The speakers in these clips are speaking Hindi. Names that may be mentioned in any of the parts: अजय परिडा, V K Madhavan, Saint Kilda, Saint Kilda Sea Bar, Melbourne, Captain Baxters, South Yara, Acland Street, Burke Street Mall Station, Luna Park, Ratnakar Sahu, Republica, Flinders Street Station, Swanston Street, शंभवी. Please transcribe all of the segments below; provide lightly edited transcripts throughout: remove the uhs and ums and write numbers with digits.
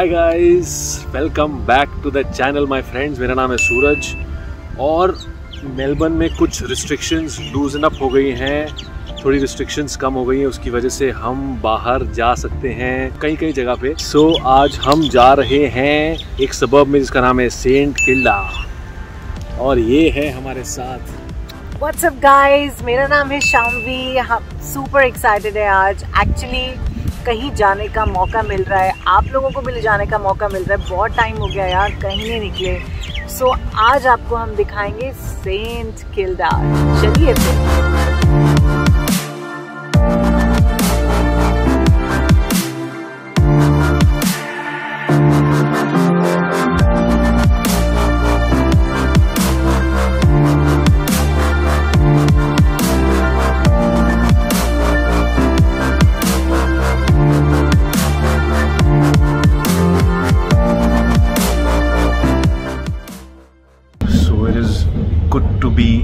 Hi guys, welcome back to the channel my friends. मेरा नाम है सूरज और मेलबर्न में कुछ रिस्ट्रिक्शंस लूजन अप हो गई हैं, थोड़ी रिस्ट्रिक्शंस कम हो गई हैं, उसकी वजह से हम बाहर जा सकते हैं कई जगह पे। सो आज हम जा रहे हैं एक सबर्ब में जिसका नाम है सेंट किल्डा और ये है हमारे साथ। What's up guys? मेरा नाम है शामवी। हम सुपर एक्साइटेड है आज, एक्चुअली कहीं जाने का मौका मिल रहा है, आप लोगों को भी जाने का मौका मिल रहा है। बहुत टाइम हो गया यार, कहीं नहीं निकले। सो आज आपको हम दिखाएंगे सेंट किल्डा। चलिए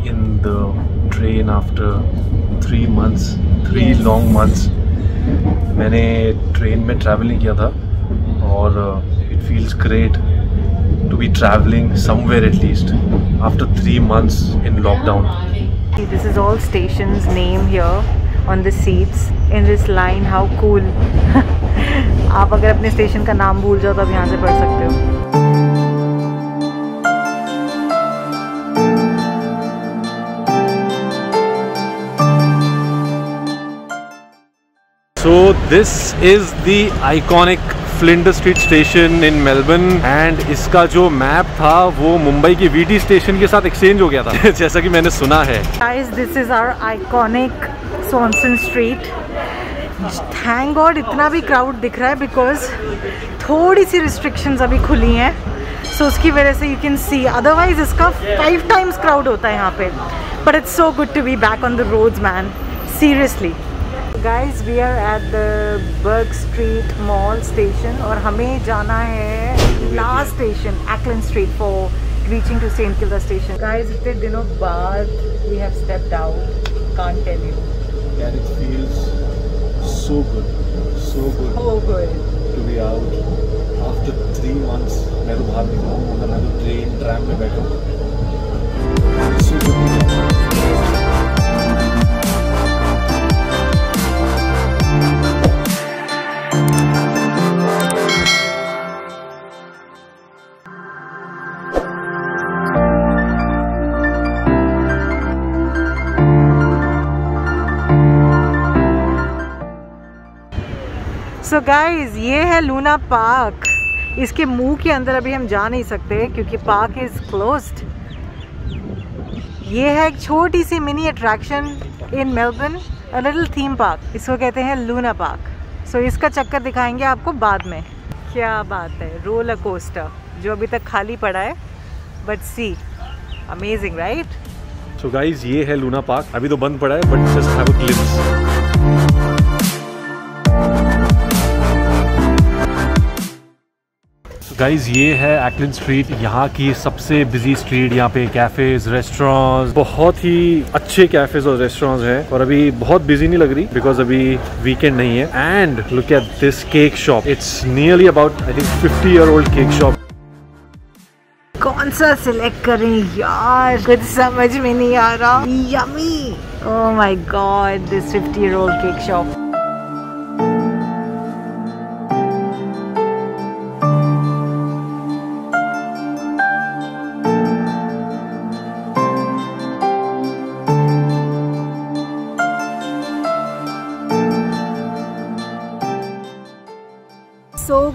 in the train after 3 long months मैंने ट्रेन में ट्रैवल नहीं किया था और it feels great to be traveling somewhere at least after 3 months in lockdown. This is all stations name here on the seats in this line. How cool! आप अगर अपने स्टेशन का नाम भूल जाओ तो आप यहाँ से पढ़ सकते हो। So this is the iconic Flinders Street Station in Melbourne and इसका जो मैप था वो मुंबई के VT स्टेशन के साथ एक्सचेंज हो गया था जैसा कि मैंने सुना है। Guys, this is our iconic Swanston Street. Thank God इतना भी क्राउड दिख रहा है because थोड़ी सी रिस्ट्रिक्शंस अभी खुली हैं, so उसकी वजह से you can see, otherwise इसका 5 times क्राउड होता है यहाँ पे। But it's so good to be back on the roads man, seriously. Guys, we are at the Burke Street Mall Station और हमें जाना है last station Acland Street for reaching to Saint Kilda Station. Guys, इतने दिनों बाद we have stepped out. Can't tell you. Yeah, it feels so good to be out after 3 months. मैं तो बाहर निकला हूँ, मैं तो ट्रेन ट्रैम में बैठा हूँ। So guys, ये है लूना पार्क। इसके मुंह के अंदर अभी हम जा नहीं सकते क्योंकि पार्क इज क्लोज्ड। ये है एक छोटी सी mini attraction in Melbourne, a little theme park, इसको कहते हैं लूना पार्क। सो इसका चक्कर दिखाएंगे आपको बाद में। क्या बात है, रोलर कोस्टर जो अभी तक खाली पड़ा है, but see amazing right. So guys ये है लूना पार्क, अभी तो बंद पड़ा है but just have a glimpse. Guys ये है एक्लैंड स्ट्रीट, यहाँ की सबसे बिजी स्ट्रीट। यहाँ पे कैफ़ेज़, रेस्टोरेंट्स, बहुत ही अच्छे कैफ़ेज़ और रेस्टोरेंट्स हैं और अभी बहुत बिजी नहीं लग रही बिकॉज अभी वीकेंड नहीं है। And look at this cake shop, it's nearly about I think 50-year-old cake shop. कौन सा सिलेक्ट करें यार, कुछ समझ में नहीं आ रहा। Yummy, oh my God, this 50-year-old cake shop.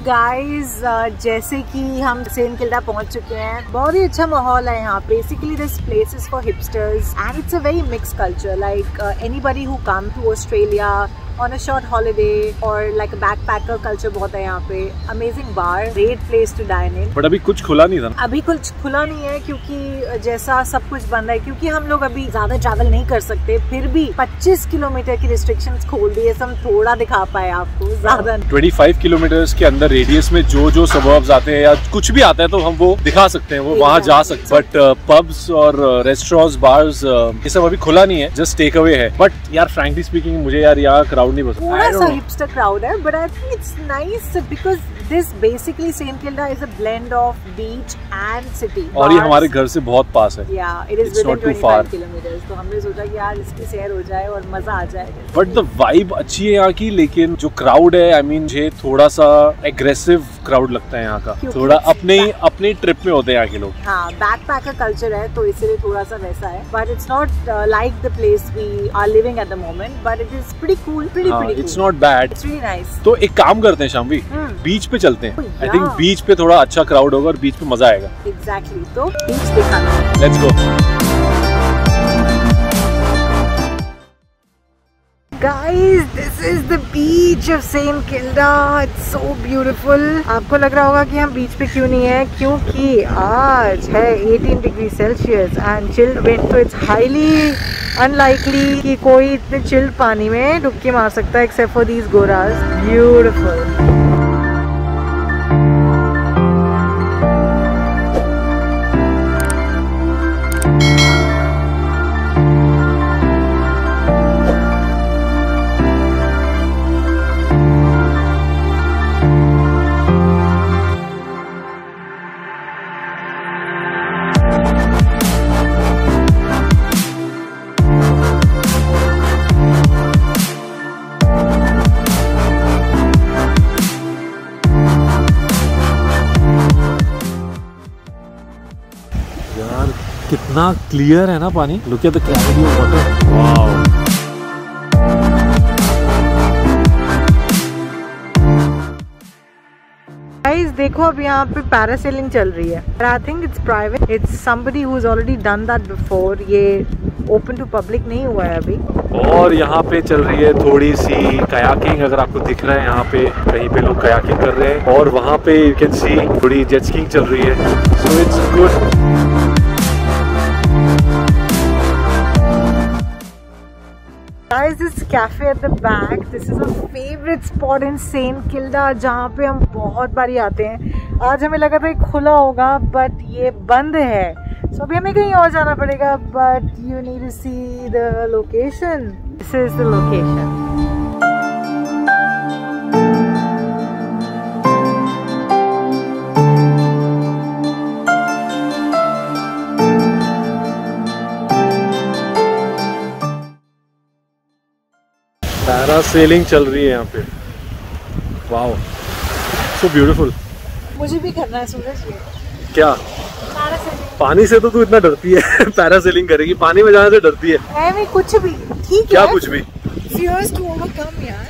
Guys जैसे कि हम सेंट किल्डा पहुंच चुके हैं, बहुत ही अच्छा माहौल है यहाँ। Basically this place is for hipsters and it's a very mix culture, like anybody who come to Australia on a short holiday और लाइक बैकपैकर कल्चर बहुत है यहाँ पे। Amazing bar, great place to dine in. But अभी कुछ खुला नहीं था, अभी कुछ खुला नहीं है क्योंकि जैसा सब कुछ बंद है, क्योंकि हम लोग अभी ज्यादा ट्रैवल नहीं कर सकते। फिर भी 25 किलोमीटर की रिस्ट्रिक्शन खोल दी है, हम थोड़ा दिखा पाए आपको ज्यादा। 25 किलोमीटर के अंदर रेडियस में जो जो सबर्ब्स आते हैं या कुछ भी आता है तो हम वो दिखा सकते हैं, वो वहाँ जा सकते। बट पब्स और रेस्टोरेंट्स, बार्स, ये सब अभी खुला नहीं है, जस्ट टेक अवे है। बट यार फ्रेंकली स्पीकिंग मुझे यार यहाँ क्राउड crowd नहीं बस थोड़ा सा हिपस्टर crowd है, but I think it's nice because this basically Saint Kilda is a blend of beach and city. और ये हमारे घर से बहुत पास है. Yeah, it is within 25 kilometers. तो हमने सोचा कि यार इसकी सैर हो जाए और मजा आ जाए. But the vibe अच्छी है यहाँ की, लेकिन जो crowd है, I mean ये थोड़ा सा aggressive crowd लगता है यहाँ का. थोड़ा अपने ट्रिप में होते हैं यहाँ के लोग. हाँ, बैकपैकर कल्चर है तो इसीलिए थोड़ा सा वैसा है. But it's not like the place we are living at the moment, but it is pretty cool, pretty cool. It's not bad. It's really nice. तो एक काम करते हैं शामवी, बीच पे चलते हैं. I think बीच पे थोड़ा अच्छा क्राउड होगा और बीच पे मजा आएगा. Exactly. तो बीच दिखाना. Let's go. Guys, this is the beach of Saint Kilda. It's so beautiful. आपको लग रहा होगा कि हम बीच पे क्यों नहीं है, क्योंकि आज है 18 degree Celsius and chilled wind, तो इट्स हाईली अनलाइकली कि कोई इतने चिल्ड पानी में डुबकी मार सकता है एक्सेप्ट फॉर दीज गोरास. ब्यूटिफुल. कितना क्लियर है ना पानी. Look at the clarity of water. Wow guys, देखो अब यहाँ पे पैरासेलिंग चल रही है. I think it's private, it's somebody who is already done that before. ये ओपन टू पब्लिक नहीं हुआ है अभी. और यहाँ पे चल रही है थोड़ी सी कयाकिंग. अगर आपको दिख रहा है यहाँ पे कहीं पे लोग कयाकिंग कर रहे हैं, और वहाँ पे यू कैन सी थोड़ी जेट स्कीइंग चल रही है. So it's good. Guys, this cafe at the back, this is a favorite spot in Saint Kilda, जहाँ पे हम बहुत बारी आते हैं. आज हमें लगा था खुला होगा but ये बंद है, so अभी हमें कहीं और जाना पड़ेगा. But you need to see the location. This is the location. Parasailing चल रही है यहाँ पे. Wow, so beautiful. मुझे भी करना है सूरज. क्या पैरासेलिंग? पानी से तो तू इतना डरती है, पैरासेलिंग करेगी? पानी में जाने से डरती है? मैं कुछ भी ठीक. क्या है? कुछ भी. Fears to overcome यार.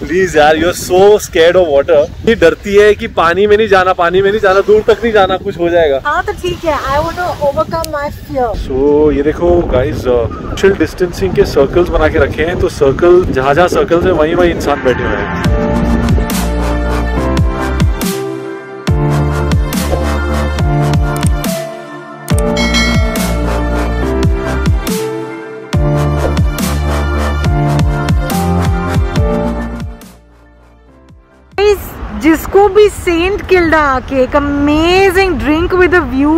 Please यार, you're so scared of water. ये डरती है कि पानी में नहीं जाना, पानी में नहीं जाना, दूर तक नहीं जाना, कुछ हो जाएगा. हाँ तो ठीक है, I want to overcome my fear. So ये देखो guys, social distancing के circles बना के रखे हैं, तो circle जहाँ जहाँ circles है वहीं वहीं इंसान बैठे हुए हैं. जिसको भी सेंट किल्डा आके एक amazing drink with a view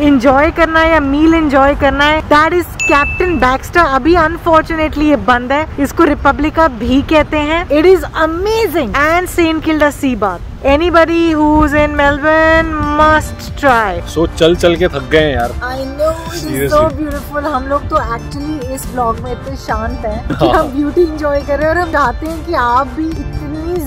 enjoy करना है या मील एंजॉय करना है, दैट इज कैप्टन बैक्स्टर. अभी अनफॉर्चुनेटली ये बंद है. इसको रिपब्लिका भी कहते हैं. It is amazing. And Saint Kilda sea bar, anybody who is in Melbourne must try. So चल के थक गए यार. I know, it is so beautiful. हम लोग तो एक्चुअली इस ब्लॉग में इतने शांत हैं कि हम ब्यूटी एंजॉय कर रहे हैं, और हम चाहते हैं कि आप भी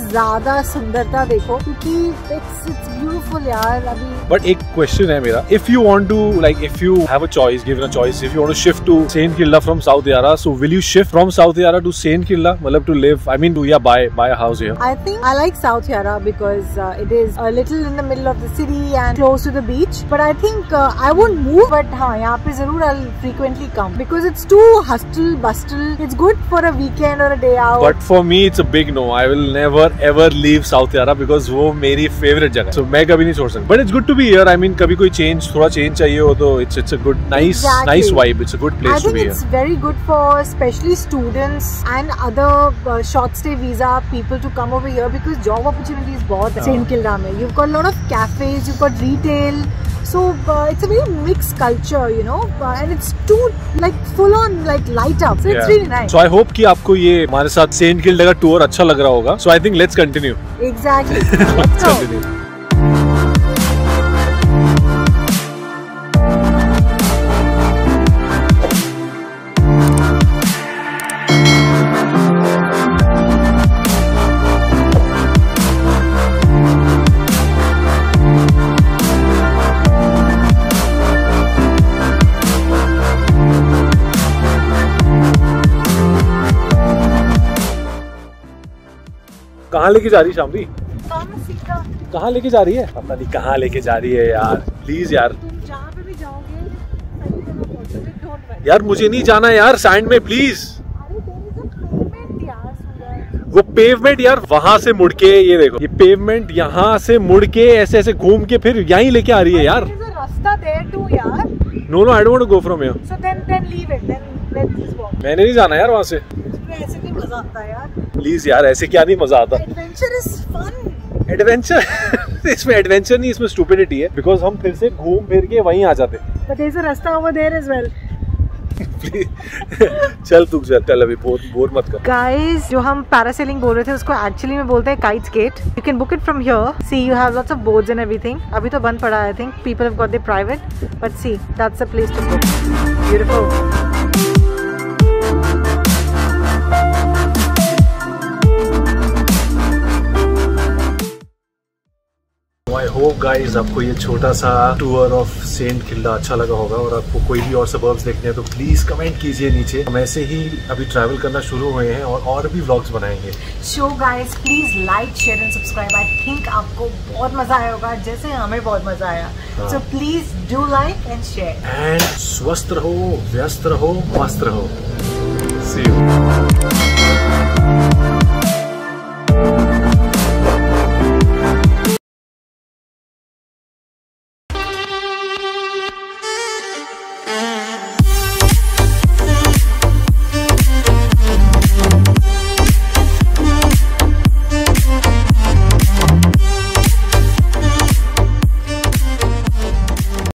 ज़्यादा सुंदरता देखो, क्योंकि it's beautiful यार. अभी बट एक क्वेश्चन है मेरा. If you want to, like if you have a choice, given a choice, if you want to shift to Saint Kilda from South Yarra, so will you shift from South Yarra to Saint Kilda, मतलब to live, I mean to, या buy a house here? I think I like South Yarra because it is a little in the middle of the city and close to the beach, but I think I won't move. But हां, यहाँ पे जरूर I will frequently come because it's too hustle bustle. It's good for a weekend और a day out, but for me it's a big no. I will never ever leave South Yara because वो मेरी favorite जगह है. So मैं कभी नहीं छोड़ सकता. But it's good to be here. I mean कभी कोई change, थोड़ा change चाहिए हो तो it's a good, nice vibe. It's a good place to be here. I think it's very good for especially students and other short stay visa people to come over here because job opportunities बहुत है Saint Kilda में. You've got a lot of cafes, you've got retail. So it's a very mixed culture, you know, and it's too like full on like light up. So it's really nice. So I hope कि आपको ये हमारे साथ सेंट किल्डा का टूर अच्छा लग रहा होगा. So I think let's continue. Exactly. Let's continue. कहाँ लेके जा रही है शामली? कहाँ लेके जा रही है? पता नहीं कहाँ लेके जा रही है यार, प्लीज यार। तुम जहाँ पे भी जाओगे यार मुझे नहीं जाना यार सैंड में, प्लीज। वो पेवमेंट यार वहाँ से मुड़ के, ये देखो ये पेवमेंट यहाँ से मुड़ के ऐसे ऐसे घूम के फिर यहीं लेके आ रही है यार। रास्ता देयर टू यार। No no I don't want to go from here. So then leave it, then let's just walk. मैंने नहीं जाना यार वहाँ से। ऐसे नहीं मजा आता यार, प्लीज यार ऐसे क्या नहीं मजा आता। Adventure is fun. एडवेंचर इसमें एडवेंचर नहीं, इसमें स्टूपिडिटी है, बिकॉज हम फिर से घूम फिर के वहीं आ जाते। बट देयर इज अ रास्ता ओवर देयर एज वेल। चल तू चल, अभी बोर मत कर। गाइस जो हम पैरासेलिंग बोल रहे थे उसको एक्चुअली में बोलते हैं kites gate. You can book it from here. See you have lots of boards and everything. अभी तो बंद पड़ा, I think people have got there private, but see that's a place to book. Beautiful. I hope guys आपको ये छोटा सा टूर ऑफ सेंट किल्डा अच्छा लगा होगा, और आपको कोई भी और सबर्ब्स देखने हैं तो प्लीज कमेंट कीजिए नीचे। हम ऐसे ही अभी ट्रैवल करना शुरू हुए हैं और भी व्लॉग्स बनाएंगे। So guys please like share and subscribe. I think आपको बहुत मजा आया होगा जैसे हमें बहुत मजा आया। So please do like and share. And स्वस्थ रहो, व्यस्त रहो, मस्त रहो। See you.